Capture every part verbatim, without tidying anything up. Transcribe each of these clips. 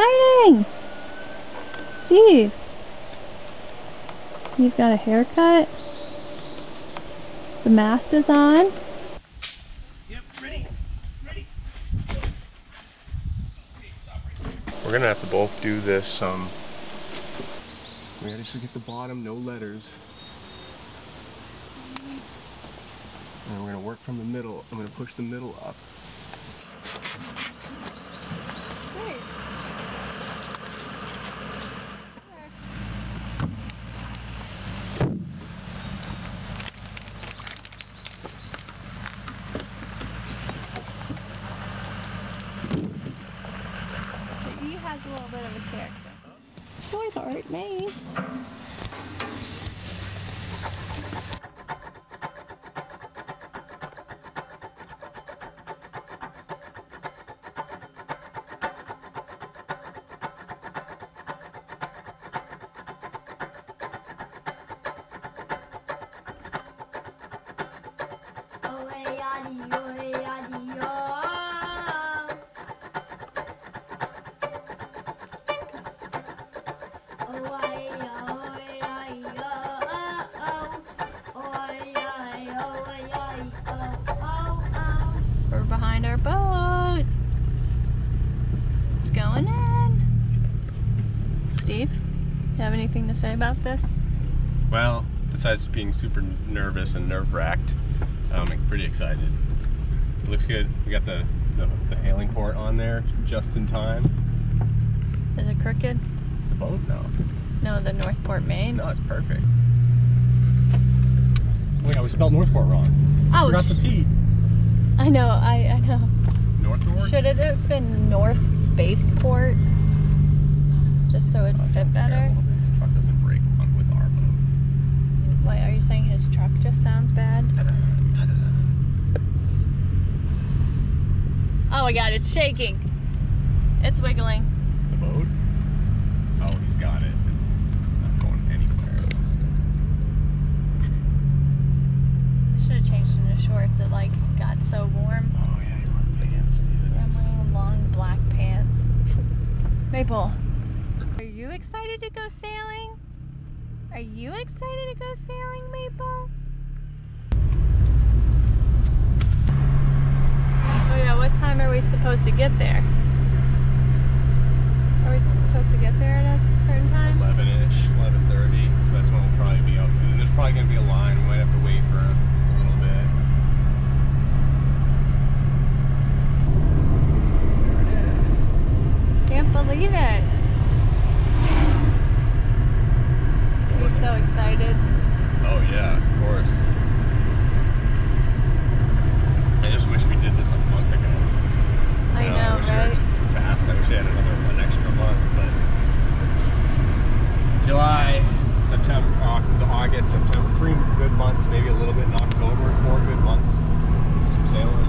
exciting! Steve! Steve got a haircut. The mast is on. Yep, ready, ready. Go. Okay, stop right there. We're gonna have to both do this. Um, we gotta just get the bottom, no letters. And we're gonna work from the middle. I'm gonna push the middle up. Has a little bit of a character. So I thought it may. Our boat. It's going in. Steve, you have anything to say about this? Well, besides being super nervous and nerve-wracked, um, I'm pretty excited. It looks good. We got the, the, the hailing port on there just in time. Is it crooked? The boat? No. No, the Northport, Maine? No, it's perfect. Wait, I spelled Northport wrong. Oh, forgot the P. I know, I, I know. Northport? Should it have been North Spaceport? Just so it would fit better? His truck doesn't break on with our boat. Wait, are you saying his truck just sounds bad? Oh my god, it's shaking. It's wiggling. The boat? Oh, he's got it. It's not going anywhere. Should have changed into shorts. It like got so warm. Oh yeah, you're wearing pants, dude. Yeah, I'm wearing long black pants. Maple, are you excited to go sailing? Are you excited to go sailing, Maple? Oh yeah, what time are we supposed to get there? Are we supposed to get there at a certain time? eleven-ish, eleven thirty. That's when we'll probably be up. And there's probably going to be a line. We might have to wait for a little bit. Believe it. You're so excited. Oh yeah, of course. I just wish we did this a month ago. I you know, know I wish right? We were just fast. I wish I had another an extra month, but July, September, August, September, three good months, maybe a little bit in October, four good months. Some sailing.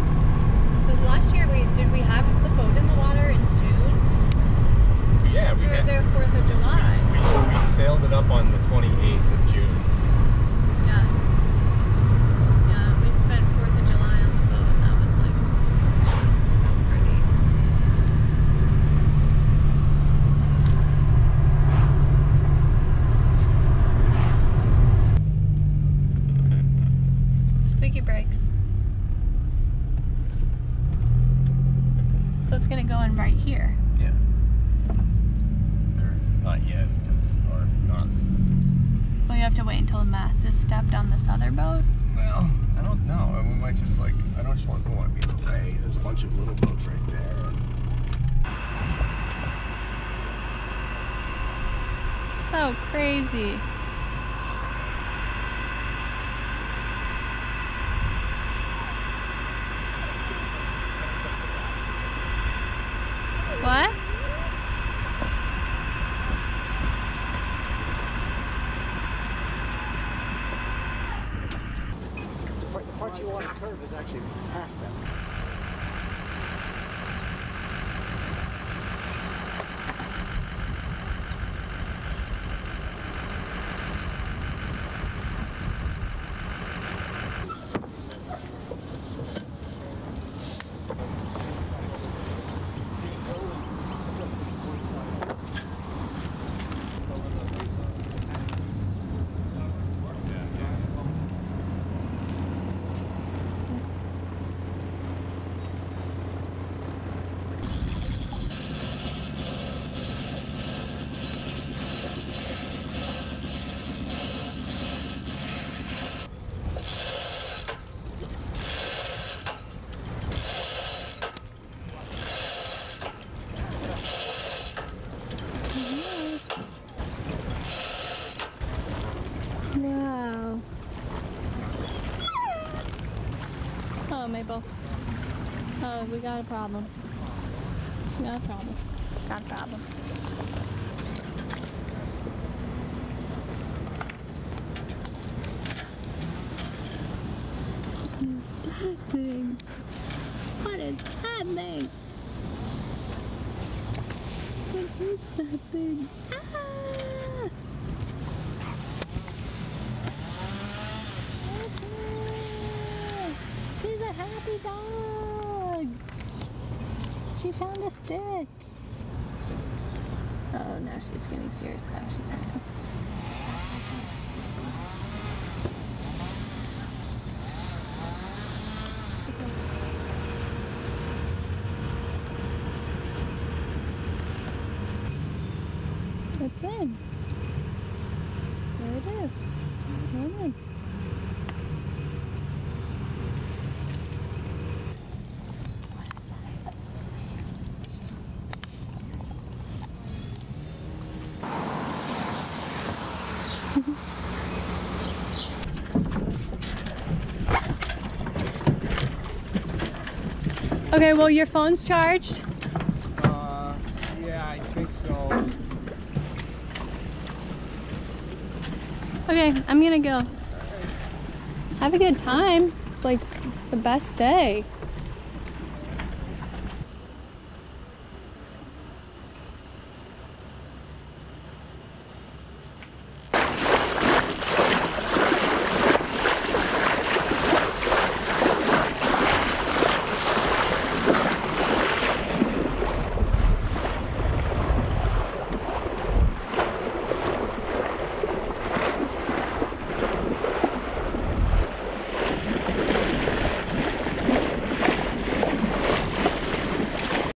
Because last year we did we have the boat in the water in June? Yeah, we, we were had, there fourth of July. We, we sailed it up on the twenty-eighth of June. Yeah. Yeah, we spent fourth of July on the boat, and that was like so, so pretty. Squeaky brakes. So it's going to go in right here. Yeah. Not yet, because or not. Well, you have to wait until the mast is stepped on this other boat? Well, I don't know. We might just like, I don't just want, don't want to be in the way. There's a bunch of little boats right there. So crazy. What? You want the curve is actually past that. Hello, Maple. Oh, we got a problem. Got a problem. Got a problem. Thing. What is that thing? What is that thing? Ah! That's her! She's a happy dog! She found a stick! Oh, now she's getting serious. Oh, she's happy. It's in. There it is. Come on. Okay, well, your phone's charged. Uh, yeah, I think so. Okay, I'm gonna go. Have a good time. It's like the best day.